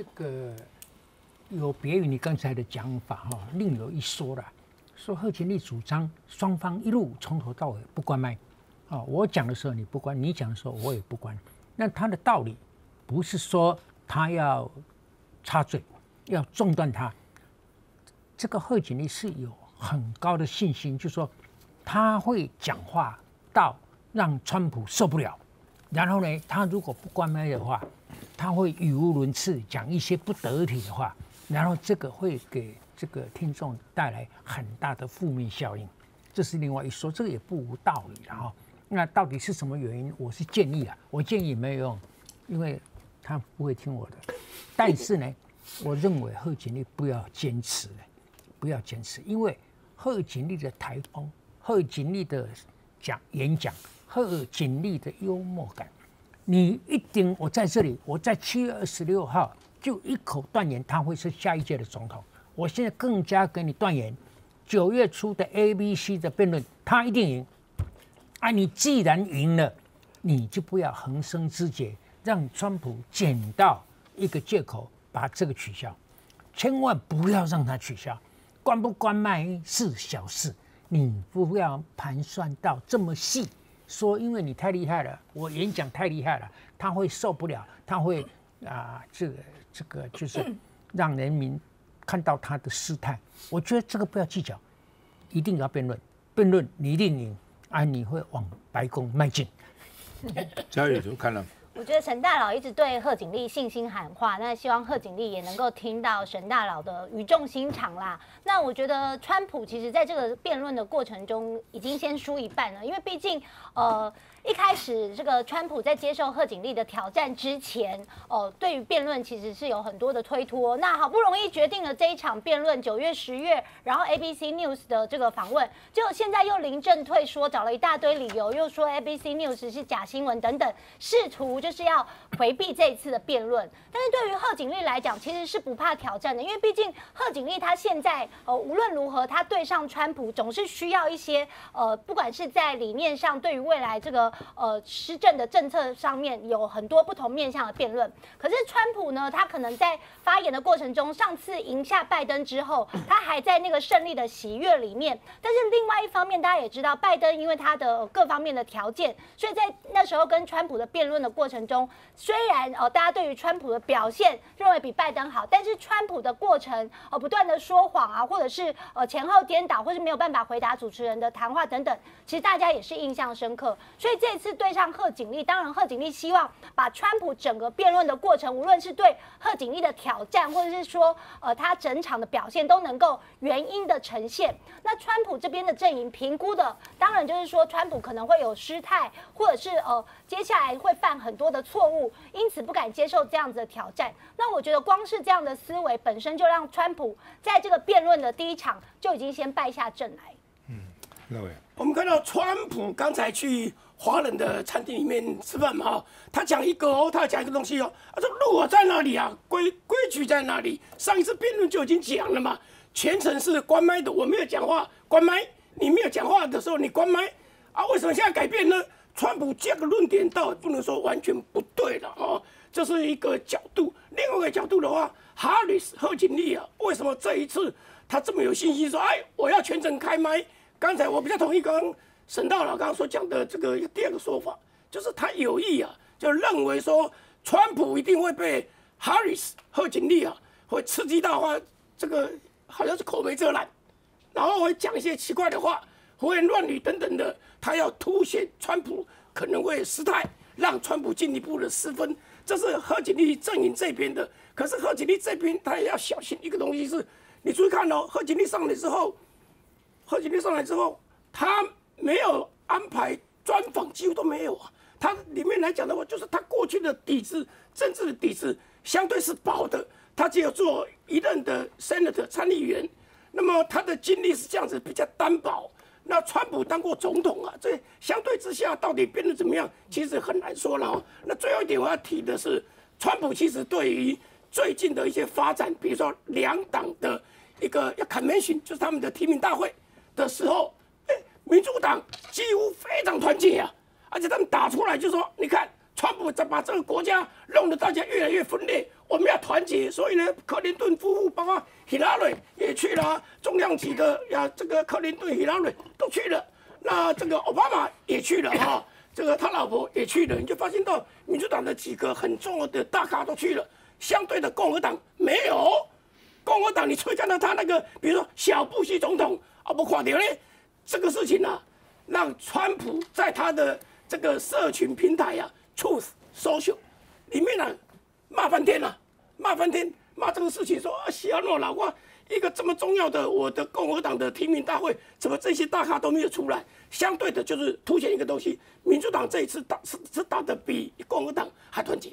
这个有别于你刚才的讲法哈，另有一说了，说贺锦丽主张双方一路从头到尾不关麦，啊，我讲的时候你不关，你讲的时候我也不关。那他的道理不是说他要插嘴，要中断他。这个贺锦丽是有很高的信心，就是说他会讲话到让川普受不了。 然后呢，他如果不关麦的话，他会语无伦次，讲一些不得体的话，然后这个会给这个听众带来很大的负面效应，这是另外一说，这个也不无道理了哈。那到底是什么原因？我是建议啊，我建议没有用，因为他不会听我的。但是呢，我认为贺锦丽不要坚持，不要坚持，因为贺锦丽的台风，贺锦丽的演讲。 贺锦丽的幽默感，你一定我在这里，我在7月26号就一口断言他会是下一届的总统。我现在更加给你断言，9月初的 ABC 的辩论他一定赢。啊，你既然赢了，你就不要横生枝节，让川普捡到一个借口把这个取消，千万不要让他取消。关不关麦是小事，你不要盘算到这么细。 说，因为你太厉害了，我演讲太厉害了，他会受不了，他会啊，这个就是让人民看到他的失态。我觉得这个不要计较，一定要辩论，辩论你一定赢，啊，你会往白宫迈进。嘉宇怎么看了？我觉得沈大佬一直对贺锦丽信心喊话，那希望贺锦丽也能够听到沈大佬的语重心长啦。那我觉得川普其实在这个辩论的过程中已经先输一半了，因为毕竟一开始这个川普在接受贺锦丽的挑战之前，对于辩论其实是有很多的推脱。那好不容易决定了这一场辩论，9月、10月，然后 ABC News 的这个访问，结果现在又临阵退缩，找了一大堆理由，又说 ABC News 是假新闻等等，试图就 就是要回避这一次的辩论，但是对于贺锦丽来讲，其实是不怕挑战的，因为毕竟贺锦丽她现在无论如何，她对上川普总是需要一些不管是在理念上，对于未来这个施政的政策上面有很多不同面向的辩论。可是川普呢，他可能在发言的过程中，上次赢下拜登之后，他还在那个胜利的喜悦里面。但是另外一方面，大家也知道，拜登因为他的各方面的条件，所以在那时候跟川普的辩论的过程 中虽然大家对于川普的表现认为比拜登好，但是川普的过程不断的说谎啊，或者是前后颠倒，或是没有办法回答主持人的谈话等等，其实大家也是印象深刻。所以这次对上贺锦丽，当然贺锦丽希望把川普整个辩论的过程，无论是对贺锦丽的挑战，或者是说他整场的表现都能够原因的呈现。那川普这边的阵营评估的，当然就是说川普可能会有失态，或者是接下来会犯很多 的错误，因此不敢接受这样子的挑战。那我觉得，光是这样的思维本身就让川普在这个辩论的第一场就已经先败下阵来。嗯，那位，我们看到川普刚才去华人的餐厅里面吃饭嘛，哈，他讲一个哦，他讲一个东西哦，他说路我在哪里啊？规矩在哪里？上一次辩论就已经讲了嘛，全程是关麦的，我没有讲话，关麦。你没有讲话的时候，你关麦啊？为什么现在改变呢？ 川普这个论点倒也不能说完全不对了哦，这是一个角度。另外一个角度的话，哈里斯贺锦丽啊，为什么这一次他这么有信心说，哎，我要全程开麦？刚才我比较同意刚刚沈大佬刚刚所讲的这个第二个说法，就是他有意啊，就认为说川普一定会被哈里斯贺锦丽啊会刺激到啊，这个好像是口没遮拦，然后会讲一些奇怪的话。 胡言乱语等等的，他要凸显川普可能会失态，让川普进一步的失分，这是贺锦丽阵营这边的。可是贺锦丽这边，他也要小心一个东西是，你注意看哦，贺锦丽上来之后，他没有安排专访，几乎都没有啊。他里面来讲的话，就是他过去的底子，政治的底子相对是薄的，他只有做一任的 Senator 参议员，那么他的经历是这样子比较单薄。 那川普当过总统啊，这相对之下到底变得怎么样，其实很难说了哦。那最后一点我要提的是，川普其实对于最近的一些发展，比如说两党的一个要 convention， 就是他们的提名大会的时候，民主党几乎非常团结啊，而且他们打出来就说，你看川普在把这个国家弄得大家越来越分裂，我们要团结。所以呢，克林顿夫妇包括希拉蕊也去了，重量级的呀，这个克林顿、希拉蕊都去了，那这个奥巴马也去了哈、这个他老婆也去了，你就发现到民主党的几个很重要的大咖都去了，相对的共和党没有。共和党你会看到他那个，比如说小布希总统啊，不垮掉嘞，这个事情啊，让川普在他的这个社群平台啊 ，Truth Social 里面啊骂翻天了、骂翻天，骂这个事情说啊，西安诺老哇，一个这么重要的我的共和党的提名大会，怎么这些大咖都没有出来？相对的就是凸显一个东西，民主党这一次打是打得比共和党还团结。